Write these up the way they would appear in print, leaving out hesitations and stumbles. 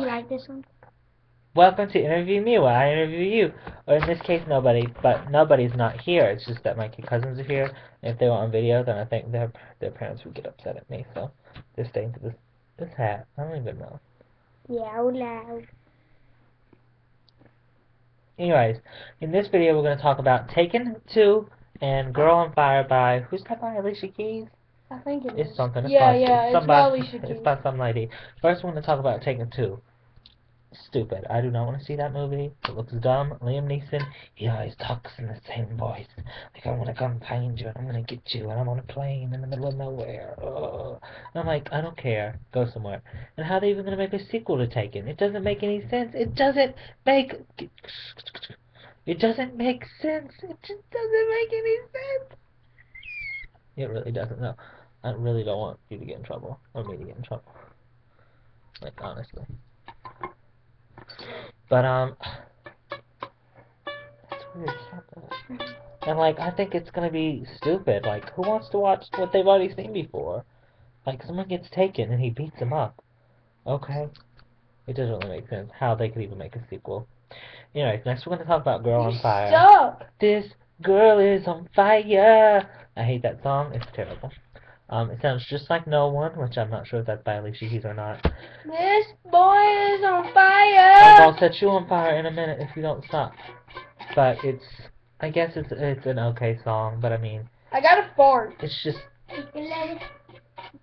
You like this one? Welcome to Interview Me, where I interview you. Or in this case, nobody. But nobody's not here. It's just that my cousins are here. And if they were on video, then I think their parents would get upset at me. So they're staying to this hat. I don't even know. Yeah, loud. Anyways, in this video, we're going to talk about Taken 2 and Girl on Fire by, who's that by? Alicia Keys? I think it is. It's something. It's by some lady. First, we're going to talk about Taken 2. Stupid. I do not want to see that movie. It looks dumb. Liam Neeson, he always talks in the same voice. Like, I'm going to come find you, and I'm going to get you, and I'm on a plane in the middle of nowhere. Ugh. And I'm like, I don't care. Go somewhere. And how are they even going to make a sequel to Taken? It doesn't make any sense. It doesn't make sense. It just doesn't make any sense. It really doesn't, though. I really don't want you to get in trouble. Or me to get in trouble. Like, honestly. But, that's weird. And, like, I think it's gonna be stupid. Like, who wants to watch what they've already seen before? Like, someone gets taken and he beats them up. Okay. It doesn't really make sense how they could even make a sequel. Anyways, next we're gonna talk about Girl on Fire. Stop! This girl is on fire! I hate that song. It's terrible. It sounds just like No One, which I'm not sure if that's by Alicia Keys or not. This boy is on fire! I'll set you on fire in a minute if you don't stop. But it's, I guess it's an okay song, but I mean... I got a fart. It's just...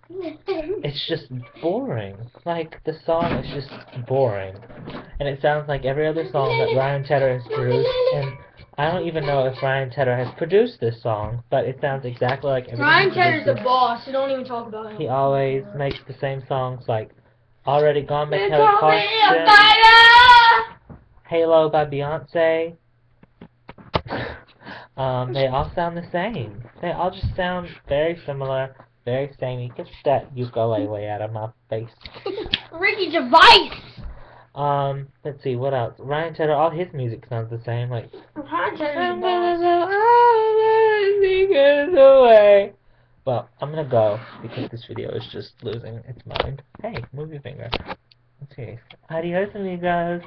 it's just boring. Like, the song is just boring. And it sounds like every other song that Ryan Tedder has produced, and... I don't even know if Ryan Tedder has produced this song, but it sounds exactly like everything. Ryan Tedder's the boss, so don't even talk about him. He always makes the same songs, like Already Gone by Kelly Clarkson, Halo by Beyonce. They all sound the same. They all just sound very similar, very samey. Get that ukulele out of my face. Ricky Gervais! Let's see, what else? Ryan Tedder, all his music sounds the same, like... Ryan Tedder's away. Well, I'm gonna go, because this video is just losing its mind. Hey, move your finger. Okay, adios amigos.